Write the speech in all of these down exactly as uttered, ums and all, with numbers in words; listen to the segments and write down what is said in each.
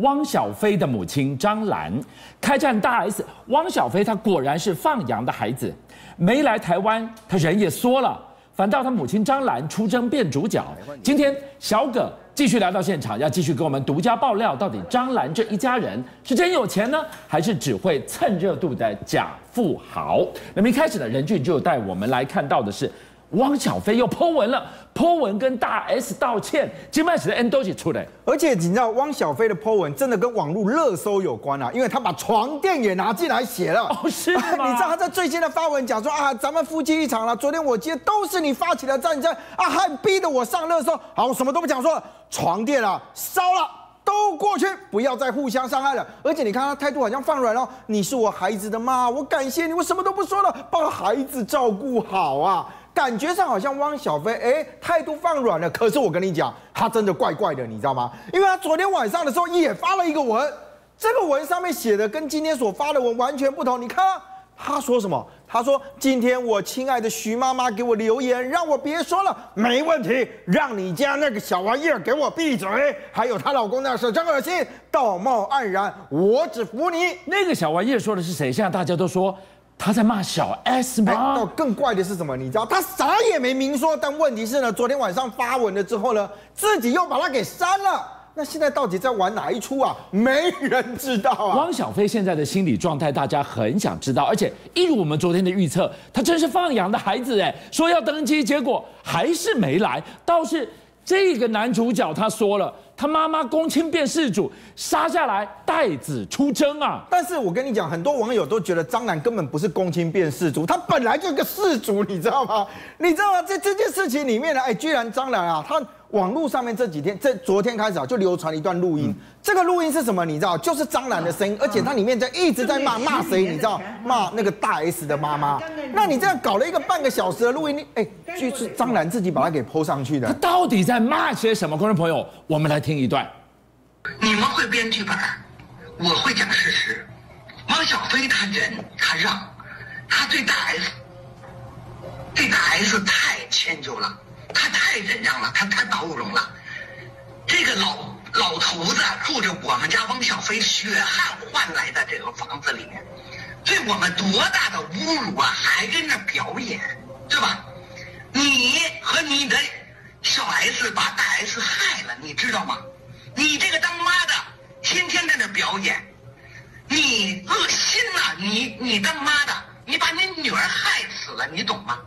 汪小菲的母亲张兰。开战大 S， 汪小菲她果然是放羊的孩子，没来台湾，她人也缩了，反倒她母亲张兰出征变主角。今天小葛继续来到现场，要继续给我们独家爆料，到底张兰这一家人是真有钱呢，还是只会蹭热度的假富豪？那么一开始呢，任俊就带我们来看到的是。 汪小菲又po文了po文跟大 S 道歉，今晚的 N 都是出来。而且你知道汪小菲的po文真的跟网络热搜有关啊，因为他把床垫也拿进来写了。哦，是吗？你知道他在最新的发文讲说啊，咱们夫妻一场了，昨天我接都是你发起的战争啊，还逼得我上热搜。好，我什么都不讲说了，床垫啊烧了。 都过去，不要再互相伤害了。而且你看他态度好像放软了，你是我孩子的妈，我感谢你，我什么都不说了，帮孩子照顾好啊。感觉上好像汪小菲哎态度放软了，可是我跟你讲，他真的怪怪的，你知道吗？因为他昨天晚上的时候也发了一个文，这个文上面写的跟今天所发的文完全不同。你看啊，他说什么？他说今天我亲爱的徐妈妈给我留言，让我别说了，没问题，让你家那个小玩意儿给我闭嘴。还有她老公那事真恶心，道貌岸然，我只服你。那个小玩意儿说的是谁？现在大家都说他在骂小 S 吗？哎，更怪的是什么？你知道他啥也没明说，但问题是呢，昨天晚上发文了之后呢，自己又把他给删了。 那现在到底在玩哪一出啊？没人知道啊！汪小菲现在的心理状态，大家很想知道，而且一如我们昨天的预测，他真是放羊的孩子哎，说要登基，结果还是没来。倒是这个男主角他说了，他妈妈公亲变事主，杀下来带子出征啊！但是我跟你讲，很多网友都觉得张兰根本不是公亲变事主，他本来就是个事主，你知道吗？你知道吗？在这件事情里面呢，哎，居然张兰啊，他。 网络上面这几天，这昨天开始啊，就流传一段录音。嗯、这个录音是什么？你知道，就是张兰的声音，而且它里面在一直在骂骂谁？你知道，骂那个大 S 的妈妈。那你这样搞了一个半个小时的录音，哎，就是张兰自己把它给po上去的。他到底在骂些什么？观众朋友，我们来听一段。你们会编剧本，我会讲事实。汪小菲他忍，他让，他对大 S， 对大 S 太迁就了。 他太忍让了，他太包容了。这个老老头子住着我们家汪小菲血汗换来的这个房子里面，对我们多大的侮辱啊！还跟着表演，对吧？你和你的小 S 把大 S 害了，你知道吗？你这个当妈的天天在那表演，你恶心呐、啊！你你当妈的，你把你女儿害死了，你懂吗？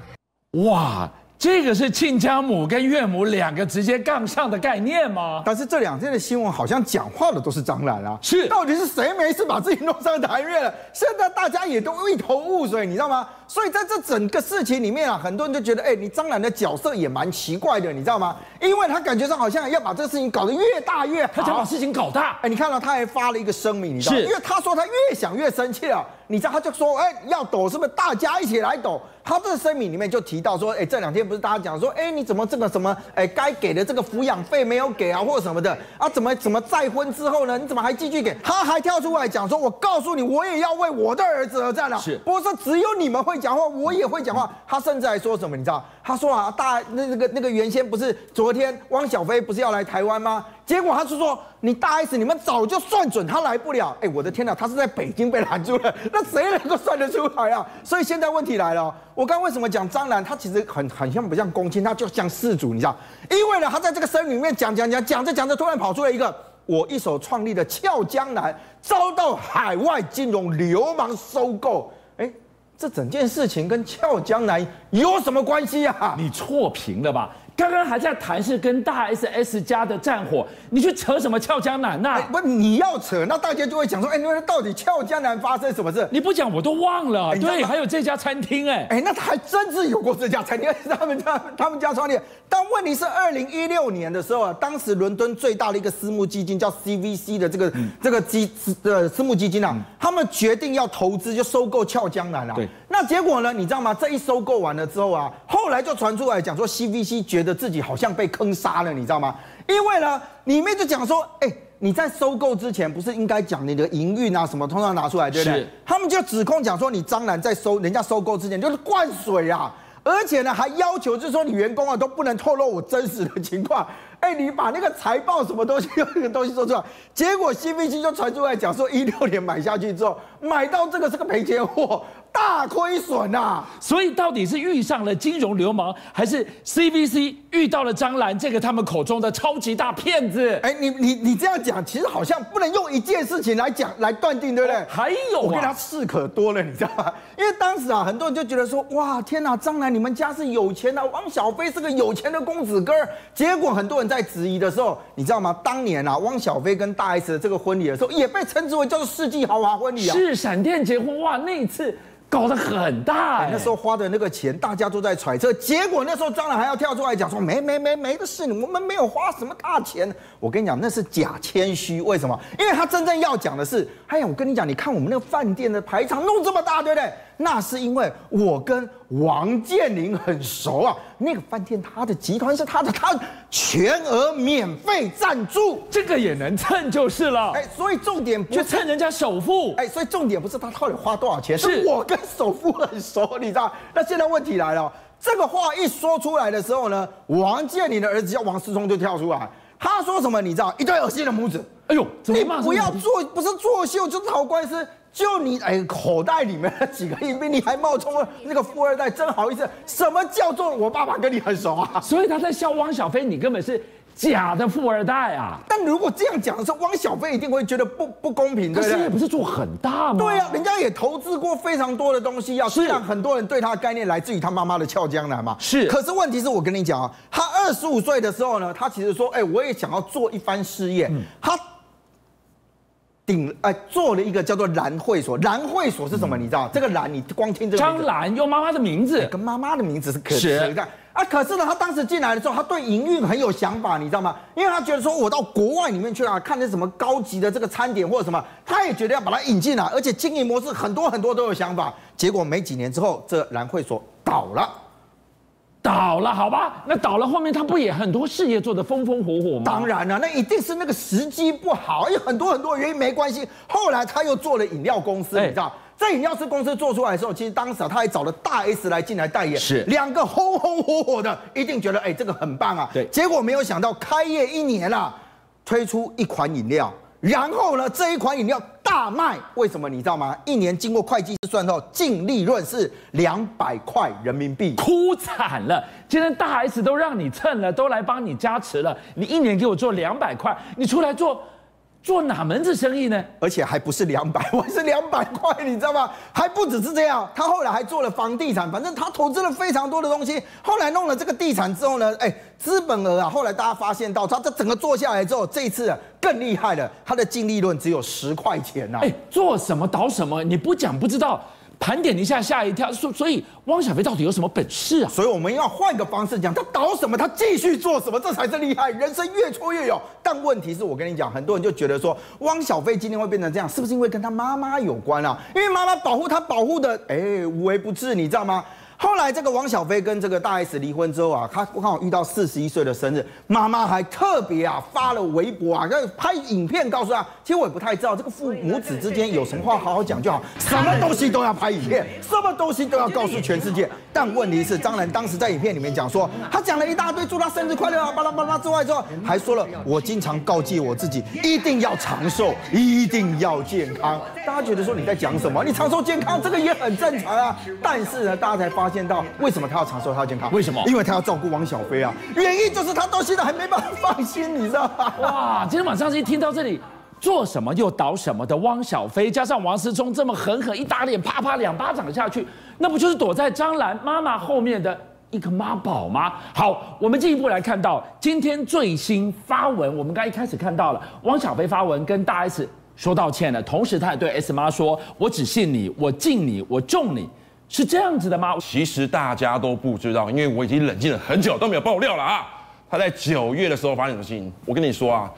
哇！ 这个是亲家母跟岳母两个直接杠上的概念吗？但是这两天的新闻好像讲话的都是张兰啊，是到底是谁没事把自己弄上台面了？现在大家也都一头雾水，你知道吗？所以在这整个事情里面啊，很多人就觉得，哎，你张兰的角色也蛮奇怪的，你知道吗？因为他感觉上好像要把这个事情搞得越大越好，他想把事情搞大。哎，你看到他还发了一个声明，你知道吗？因为他说他越想越生气了。 你知道他就说，哎、欸，要抖是不是大家一起来抖？他这个声明里面就提到说，哎、欸，这两天不是大家讲说，哎、欸，你怎么这个什么，哎、欸，该给的这个抚养费没有给啊，或什么的啊？怎么怎么再婚之后呢？你怎么还继续给？他还跳出来讲说，我告诉你，我也要为我的儿子而战了、啊。是，不是只有你们会讲话，我也会讲话。他甚至还说什么，你知道？他说啊，大那那个那个原先不是昨天汪小菲不是要来台湾吗？ 结果他是说，你大 S 你们早就算准他来不了。哎，我的天哪，他是在北京被拦住了，那谁能够算得出来啊？所以现在问题来了，我刚为什么讲张兰，她其实很很像不像公亲，她就像事主，你知道？因为呢，她在这个声明里面讲讲讲讲着讲着，突然跑出了一个我一手创立的俏江南遭到海外金融流氓收购。哎。 这整件事情跟俏江南有什么关系啊？你错评了吧？刚刚还在谈是跟大 S S 家的战火，你去扯什么俏江南呐、啊哎？不，你要扯，那大家就会讲说，哎，那到底俏江南发生什么事？你不讲我都忘了。哎、对，还有这家餐厅、欸，哎，哎，那他还真是有过这家餐厅，他们家他们家创立。但问题是，二零一六年的时候啊，当时伦敦最大的一个私募基金叫 C V C 的这个、嗯、这个基呃私募基金啊，嗯、他们决定要投资就收购俏江南啊。对。 那结果呢？你知道吗？这一收购完了之后啊，后来就传出来讲说 ，C V C 觉得自己好像被坑杀了，你知道吗？因为呢，里面就讲说，哎、欸，你在收购之前不是应该讲你的营运啊什么，通常拿出来，对不对？他们就指控讲说，你张兰在收人家收购之前就是灌水啊。而且呢还要求就是说你员工啊都不能透露我真实的情况。哎，你把那个财报什么东西那个东西说出来，结果 C V C 就传出来讲说一六年买下去之后，买到这个是个赔钱货，大亏损呐。所以到底是遇上了金融流氓，还是 C V C 遇到了张兰这个他们口中的超级大骗子？哎，你你你这样讲，其实好像不能用一件事情来讲来断定，对不对？还有，我跟他事可多了，你知道吗？因为当时啊，很多人就觉得说，哇，天哪，张兰你们家是有钱啊，汪小菲是个有钱的公子哥。结果很多人在质疑的时候，你知道吗？当年啊，汪小菲跟大 S 的这个婚礼的时候，也被称之为叫做世纪豪华婚礼啊，是闪电结婚哇，那一次。 搞得很大、欸欸，那时候花的那个钱，大家都在揣测。结果那时候张兰还要跳出来讲说：“没没没没的事，我们没有花什么大钱。”我跟你讲，那是假谦虚。为什么？因为他真正要讲的是：“哎呀，我跟你讲，你看我们那个饭店的排场弄这么大，对不对？那是因为我跟王健林很熟啊。那个饭店他的集团是他的，他全额免费赞助，这个也能蹭就是了。哎、欸，所以重点不是蹭人家首付。哎、欸，所以重点不是他到底花多少钱， 是, 是我跟。 首富很熟，你知道？那现在问题来了，这个话一说出来的时候呢，王健林的儿子叫王思聪就跳出来，他说什么？你知道？一对恶心的母子，哎呦，你不要做，不是作秀就是好官司。 就你哎，口袋里面那几个硬币，你还冒充了那个富二代，真好意思？什么叫做我爸爸跟你很熟啊？所以他在笑汪小菲，你根本是假的富二代啊！但如果这样讲的时候，汪小菲一定会觉得不不公平，对不对？可是也不是做很大吗？对啊，人家也投资过非常多的东西啊。虽然很多人对他的概念来自于他妈妈的俏江南嘛，是。可是问题是我跟你讲啊，他二十五岁的时候呢，他其实说，哎，我也想要做一番事业，嗯、他。 顶哎，做了一个叫做“蓝会所”。蓝会所是什么？你知道？这个“蓝”，你光听这个张兰用妈妈的名字，跟妈妈的名字是可耻的。啊，可是呢，他当时进来的时候，他对营运很有想法，你知道吗？因为他觉得说，我到国外里面去啊，看那什么高级的这个餐点或者什么，他也觉得要把它引进来，而且经营模式很多很多都有想法。结果没几年之后，这蓝会所倒了。 倒了，好吧，那倒了后面他不也很多事业做得风风火火吗？当然了、啊，那一定是那个时机不好，有很多很多原因，没关系。后来他又做了饮料公司，欸、你知道，在饮料公司做出来的时候，其实当时、啊、他还找了大 S 来进来代言，是两个红红火火的，一定觉得哎、欸、这个很棒啊。对，结果没有想到开业一年啦、啊，推出一款饮料，然后呢这一款饮料大卖，为什么你知道吗？一年经过会计。 算到净利润是两百块人民币，哭惨了！今天大 S 都让你蹭了，都来帮你加持了，你一年给我做两百块，你出来做做哪门子生意呢？而且还不是两百，我是两百块，你知道吗？还不只是这样，他后来还做了房地产，反正他投资了非常多的东西。后来弄了这个地产之后呢，哎，资本额啊，后来大家发现到他这整个做下来之后，这一次、啊。 更厉害了，他的净利润只有十块钱呐、啊！哎、欸，做什么倒什么，你不讲不知道，盘点一下吓一跳。所所以，汪小菲到底有什么本事啊？所以我们要换个方式讲，他倒什么，他继续做什么，这才是厉害。人生越挫越勇。但问题是我跟你讲，很多人就觉得说，汪小菲今天会变成这样，是不是因为跟他妈妈有关啊？因为妈妈保护他，保护的哎、欸、无微不至，你知道吗？ 后来，这个汪小菲跟这个大 S 离婚之后啊，他刚好遇到四十一岁的生日，妈妈还特别啊发了微博啊，拍影片告诉他，其实我也不太知道这个父母子之间有什么话好好讲就好，什么东西都要拍影片，什么东西都要告诉全世界。但问题是，张兰当时在影片里面讲说，他讲了一大堆祝他生日快乐啊，巴拉巴拉之外之后，还说了我经常告诫我自己一定要长寿，一定要健康。大家觉得说你在讲什么？你长寿健康这个也很正常啊，但是呢，大家才发现。 见到为什么他要长寿，他要健康？为什么？因为他要照顾汪小菲啊！原因就是他到现在还没办法放心，你知道吗？哇！今天晚上一听到这里，做什么又倒什么的汪小菲，加上王思聪这么狠狠一打脸，啪啪两巴掌下去，那不就是躲在张兰妈妈后面的一个妈宝吗？好，我们进一步来看到今天最新发文，我们刚一开始看到了汪小菲发文跟大 S 说道歉了，同时他也对 S 妈说：“我只信你，我敬你，我重你。” 是这样子的吗？其实大家都不知道，因为我已经冷静了很久，都没有爆料了啊。他在九月的时候发生什么事情？我跟你说啊，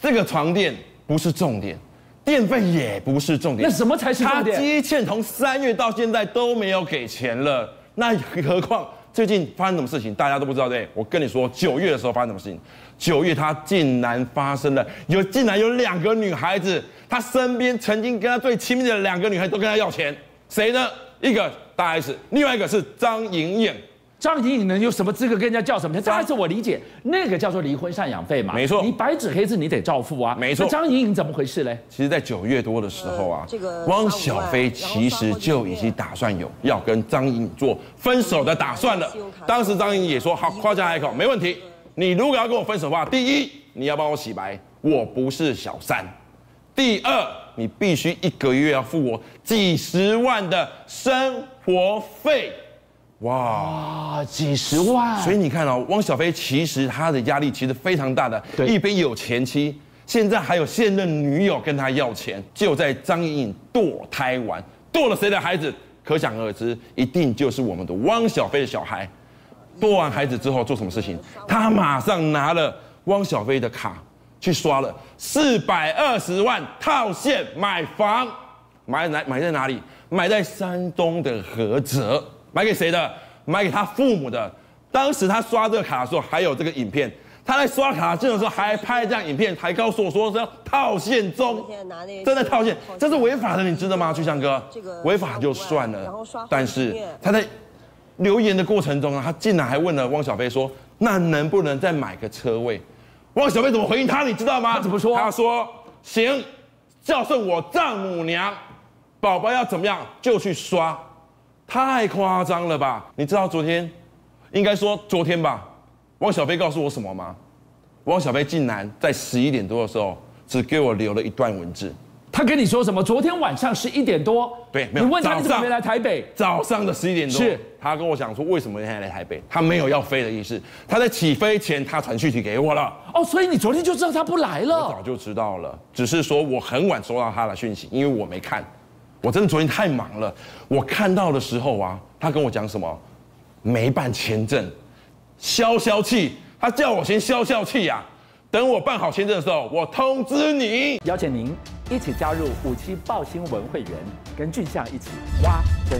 这个床垫不是重点，电费也不是重点，那什么才是重点？他积欠从三月到现在都没有给钱了，那何况最近发生什么事情，大家都不知道对？我跟你说，九月的时候发生什么事情？九月他竟然发生了，有竟然有两个女孩子，他身边曾经跟他最亲密的两个女孩都跟他要钱，谁呢？一个。 大 S， 另外一个是张莹莹，张怡能有什么资格跟人家叫什么钱？当然是我理解，那个叫做离婚赡养费嘛，没错，你白纸黑字你得照付啊，没错。张怡能怎么回事嘞？其实，在九月多的时候啊，这个汪小菲其实就已经打算有要跟张怡做分手的打算了。当时张怡也说好，夸下海口，没问题。你如果要跟我分手的话，第一，你要帮我洗白，我不是小三；第二，你必须一个月要付我几十万的生活费，哇，几十万！所以你看哦，汪小菲其实他的压力其实非常大的，一边有前妻，现在还有现任女友跟他要钱。就在张颖颖堕胎完，堕了谁的孩子？可想而知，一定就是我们的汪小菲的小孩。堕完孩子之后做什么事情？他马上拿了汪小菲的卡。去刷了四百二十万套现买房，买哪买在哪里？买在山东的菏泽，买给谁的？买给他父母的。当时他刷这个卡的时候，还有这个影片，他在刷卡这种时候还拍这样影片，还告诉我说是要套现中，正在套现，这是违法的，你知道吗？巨象哥，违法就算了，但是他在留言的过程中啊，他竟然还问了汪小菲说：“那能不能再买个车位？”汪小菲怎么回应他？你知道吗？他怎么说？他说：“行，孝顺我丈母娘，宝宝要怎么样就去刷。”太夸张了吧？你知道昨天，应该说昨天吧，汪小菲告诉我什么吗？汪小菲竟然在十一点多的时候，只给我留了一段文字。他跟你说什么？昨天晚上十一点多，对，没有。你问他你怎么没来台北？早上的十一点多，是他跟我讲说为什么现在来台北？他没有要飞的意思。他在起飞前他传讯息给我了。哦，所以你昨天就知道他不来了？我早就知道了，只是说我很晚收到他的讯息，因为我没看。我真的昨天太忙了，我看到的时候啊，他跟我讲什么？没办签证，消消气。他叫我先消消气呀、啊。等我办好签证的时候，我通知你。邀请您一起加入五七爆新闻会员，跟俊相一起挖真。